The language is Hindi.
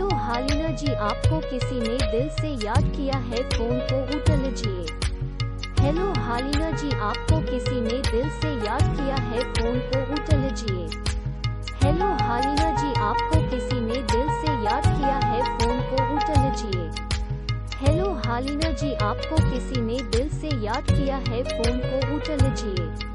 हेलो हारलीना जी, आपको किसी ने दिल से याद किया है, फोन को उठा लीजिए। हेलो हारलीना जी, आपको किसी ने दिल से याद किया है, फोन को उठा लीजिए। हेलो हारलीना जी, आपको किसी ने दिल से याद किया है, फोन को उठा लीजिए। हेलो हारलीना जी, आपको किसी ने दिल से याद किया है, फोन को उठा लीजिए।